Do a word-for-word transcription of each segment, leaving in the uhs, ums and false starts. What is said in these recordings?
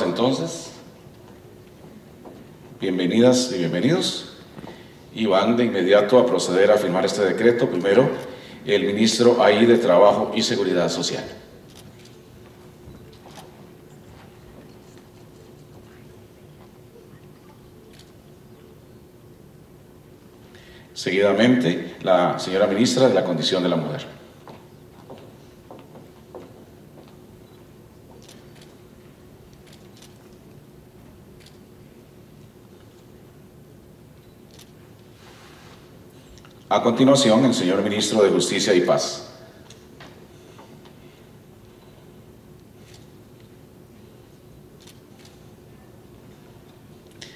Entonces, bienvenidas y bienvenidos, y van de inmediato a proceder a firmar este decreto. Primero, el ministro ahí de Trabajo y Seguridad Social. Seguidamente, la señora ministra de la Condición de la Mujer. A continuación, el señor ministro de Justicia y Paz.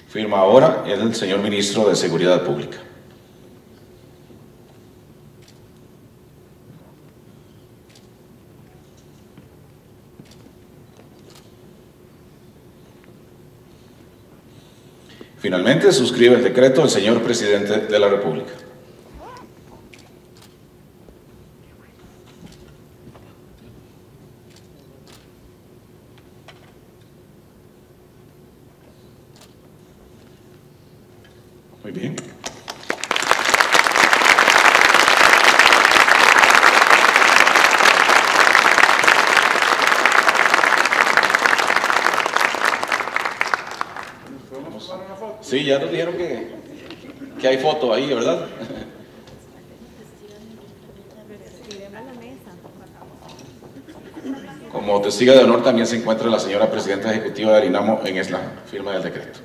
Firma ahora el señor ministro de Seguridad Pública. Finalmente, suscribe el decreto el señor presidente de la República. Muy bien. Sí, ya nos dijeron que, que hay foto ahí, ¿verdad? Como testigo de honor también se encuentra la señora presidenta ejecutiva de INAMU en la firma del decreto.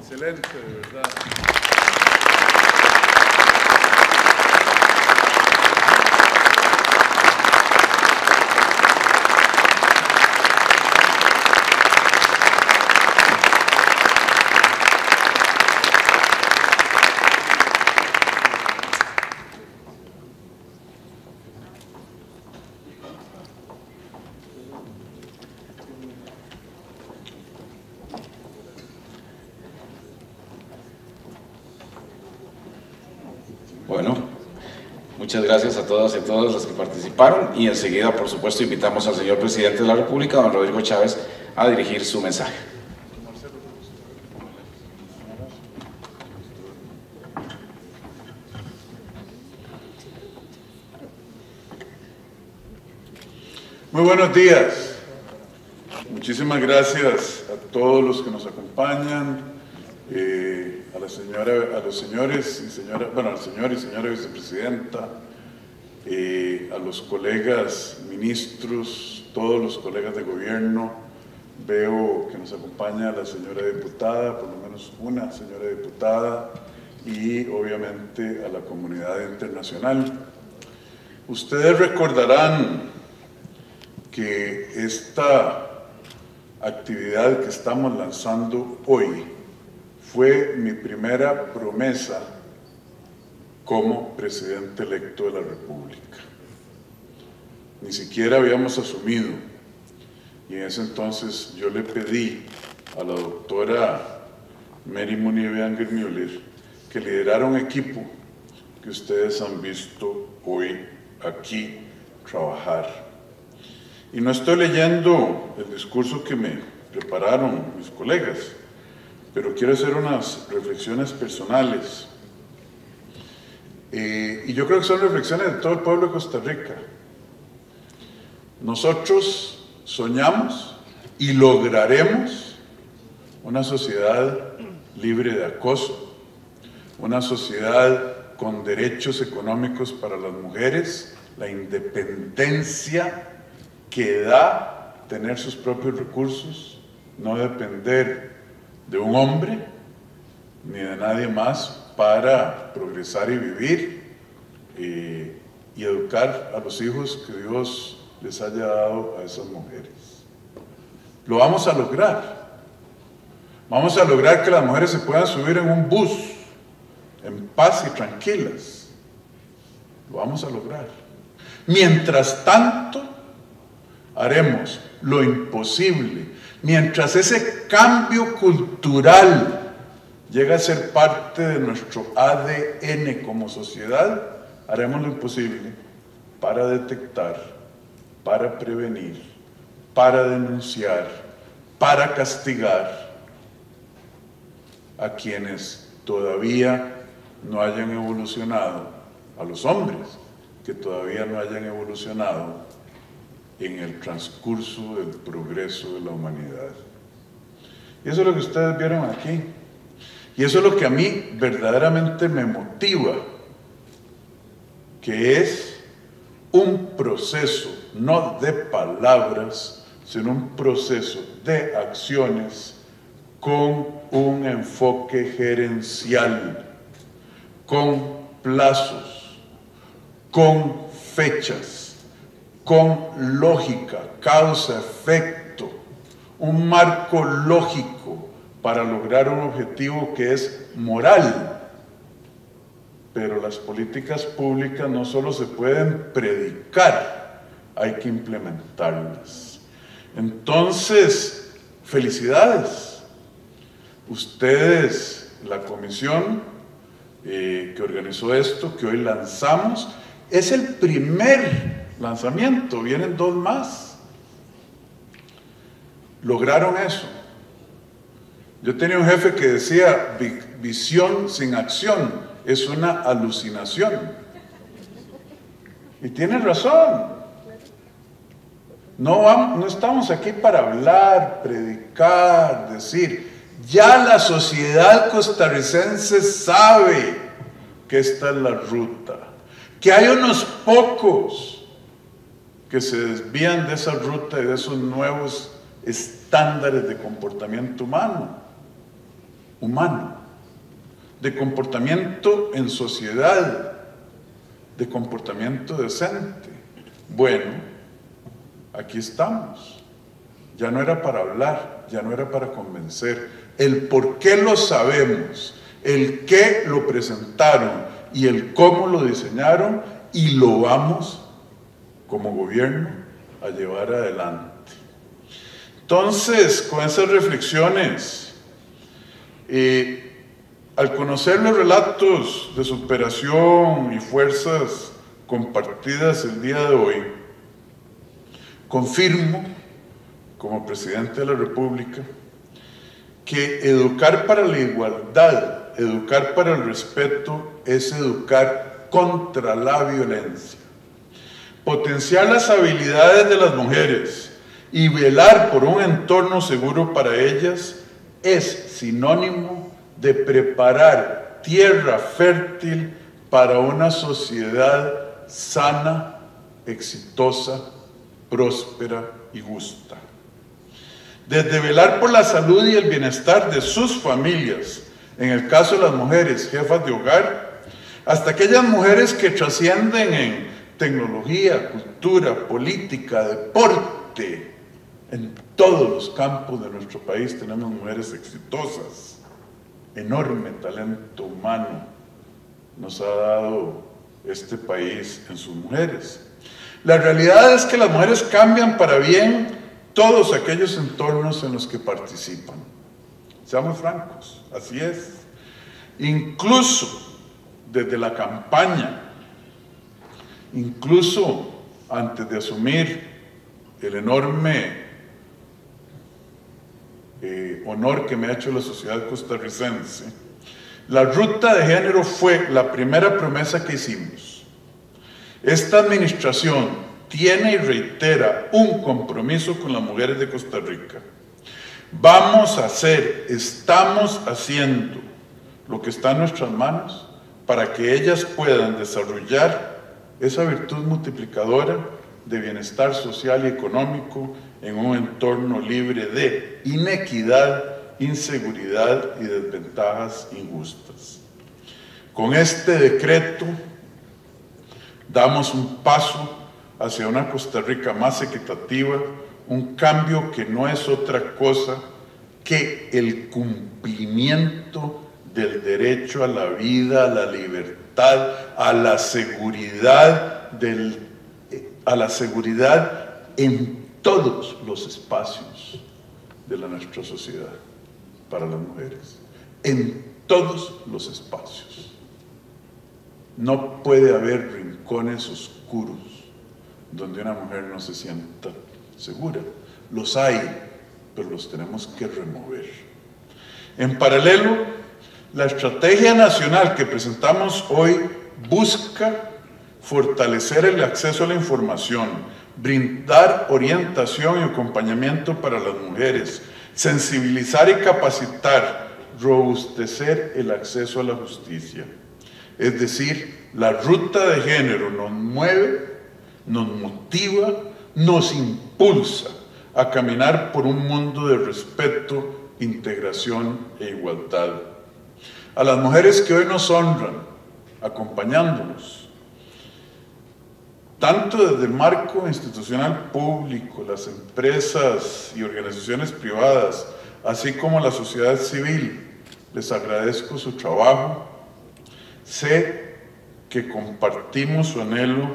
Excelente, de verdad. Bueno, muchas gracias a todas y a todas las que participaron, y enseguida, por supuesto, invitamos al señor presidente de la República, don Rodrigo Chávez, a dirigir su mensaje. Muy buenos días. Muchísimas gracias a todos los que nos acompañan. Eh, a la señora, a los señores y señora, bueno, al señor y señora vicepresidenta, eh, a los colegas ministros, todos los colegas de gobierno. Veo que nos acompaña la señora diputada, por lo menos una señora diputada, y obviamente a la comunidad internacional. Ustedes recordarán que esta actividad que estamos lanzando hoy fue mi primera promesa como presidente electo de la República. Ni siquiera habíamos asumido, y en ese entonces yo le pedí a la doctora Mary Munieve Angermüller que liderara un equipo que ustedes han visto hoy aquí trabajar. Y no estoy leyendo el discurso que me prepararon mis colegas, pero quiero hacer unas reflexiones personales. Eh, y yo creo que son reflexiones de todo el pueblo de Costa Rica. Nosotros soñamos y lograremos una sociedad libre de acoso, una sociedad con derechos económicos para las mujeres, la independencia que da tener sus propios recursos, no depender de un hombre ni de nadie más para progresar y vivir, eh, y educar a los hijos que Dios les haya dado a esas mujeres. Lo vamos a lograr. Vamos a lograr que las mujeres se puedan subir en un bus en paz y tranquilas. Lo vamos a lograr. Mientras tanto, haremos lo imposible. Mientras ese cambio cultural llega a ser parte de nuestro A D N como sociedad, haremos lo imposible para detectar, para prevenir, para denunciar, para castigar a quienes todavía no hayan evolucionado, a los hombres que todavía no hayan evolucionado en el transcurso del progreso de la humanidad. Y eso es lo que ustedes vieron aquí. Y eso es lo que a mí verdaderamente me motiva, que es un proceso, no de palabras, sino un proceso de acciones con un enfoque gerencial, con plazos, con fechas, con lógica, causa-efecto, un marco lógico para lograr un objetivo que es moral. Pero las políticas públicas no solo se pueden predicar, hay que implementarlas. Entonces, felicidades. Ustedes, la comisión eh, que organizó esto, que hoy lanzamos, es el primer lanzamiento, vienen dos más. Lograron eso. Yo tenía un jefe que decía, visión sin acción es una alucinación. Y tienen razón. No, vamos, no estamos aquí para hablar, predicar, decir. Ya la sociedad costarricense sabe que esta es la ruta. Que hay unos pocos que se desvían de esa ruta y de esos nuevos estándares de comportamiento humano. Humano. De comportamiento en sociedad, de comportamiento decente. Bueno, aquí estamos. Ya no era para hablar, ya no era para convencer. El por qué lo sabemos, el qué lo presentaron y el cómo lo diseñaron, y lo vamos como gobierno a llevar adelante. Entonces, con esas reflexiones, eh, al conocer los relatos de superación y fuerzas compartidas el día de hoy, confirmo, como presidente de la República, que educar para la igualdad, educar para el respeto, es educar contra la violencia. Potenciar las habilidades de las mujeres y velar por un entorno seguro para ellas es sinónimo de preparar tierra fértil para una sociedad sana, exitosa, próspera y justa. Desde velar por la salud y el bienestar de sus familias, en el caso de las mujeres jefas de hogar, hasta aquellas mujeres que trascienden en tecnología, cultura, política, deporte. En todos los campos de nuestro país tenemos mujeres exitosas. Enorme talento humano nos ha dado este país en sus mujeres. La realidad es que las mujeres cambian para bien todos aquellos entornos en los que participan. Seamos francos, así es. Incluso desde la campaña, incluso antes de asumir el enorme Eh, honor que me ha hecho la sociedad costarricense, la ruta de género fue la primera promesa que hicimos. Esta administración tiene y reitera un compromiso con las mujeres de Costa Rica. Vamos a hacer, estamos haciendo lo que está en nuestras manos para que ellas puedan desarrollar esa virtud multiplicadora de bienestar social y económico en un entorno libre de inequidad, inseguridad y desventajas injustas. Con este decreto damos un paso hacia una Costa Rica más equitativa, un cambio que no es otra cosa que el cumplimiento del derecho a la vida, a la libertad, a la seguridad del a la seguridad en todos los espacios de la nuestra sociedad para las mujeres, en todos los espacios. No puede haber rincones oscuros donde una mujer no se sienta segura. Los hay, pero los tenemos que remover. En paralelo, la estrategia nacional que presentamos hoy busca fortalecer el acceso a la información, brindar orientación y acompañamiento para las mujeres, sensibilizar y capacitar, robustecer el acceso a la justicia. Es decir, la ruta de género nos mueve, nos motiva, nos impulsa a caminar por un mundo de respeto, integración e igualdad. A las mujeres que hoy nos honran, acompañándonos, tanto desde el marco institucional público, las empresas y organizaciones privadas, así como la sociedad civil, les agradezco su trabajo. Sé que compartimos su anhelo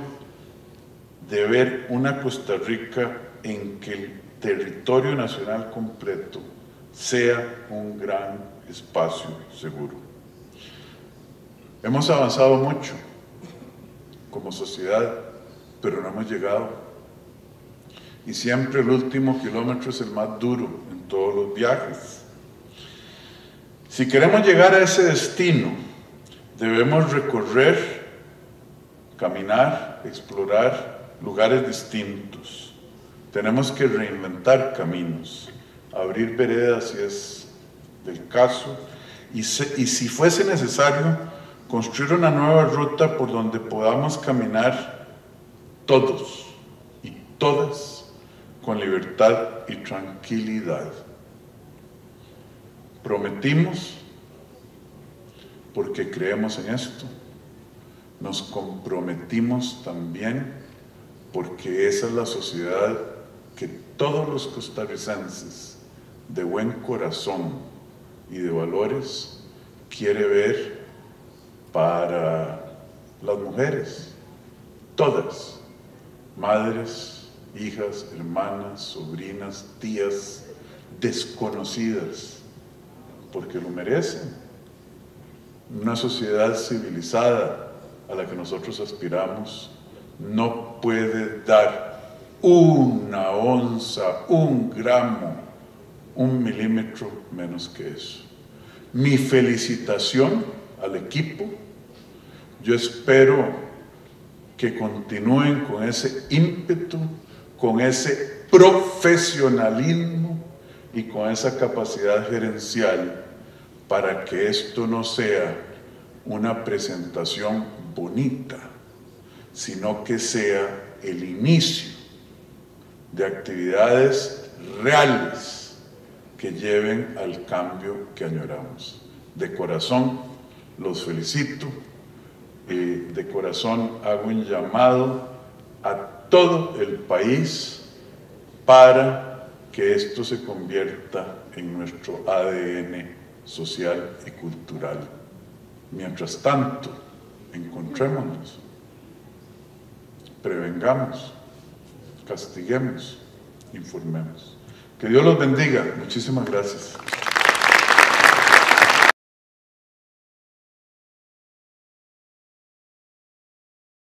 de ver una Costa Rica en que el territorio nacional completo sea un gran espacio seguro. Hemos avanzado mucho como sociedad, pero no hemos llegado. Y siempre el último kilómetro es el más duro en todos los viajes. Si queremos llegar a ese destino, debemos recorrer, caminar, explorar lugares distintos. Tenemos que reinventar caminos, abrir veredas si es del caso, y, se, y si fuese necesario, construir una nueva ruta por donde podamos caminar todos y todas con libertad y tranquilidad. Prometimos, porque creemos en esto, nos comprometimos también porque esa es la sociedad que todos los costarricenses de buen corazón y de valores quiere ver para las mujeres, todas, madres, hijas, hermanas, sobrinas, tías, desconocidas, porque lo merecen. Una sociedad civilizada a la que nosotros aspiramos no puede dar una onza, un gramo, un milímetro menos que eso. Mi felicitación al equipo. Yo espero que continúen con ese ímpetu, con ese profesionalismo y con esa capacidad gerencial, para que esto no sea una presentación bonita, sino que sea el inicio de actividades reales que lleven al cambio que añoramos. De corazón los felicito, eh, de corazón hago un llamado a todo el país para que esto se convierta en nuestro A D N social y cultural. Mientras tanto, encontrémonos, prevengamos, castiguemos, informemos. Que Dios los bendiga. Muchísimas gracias.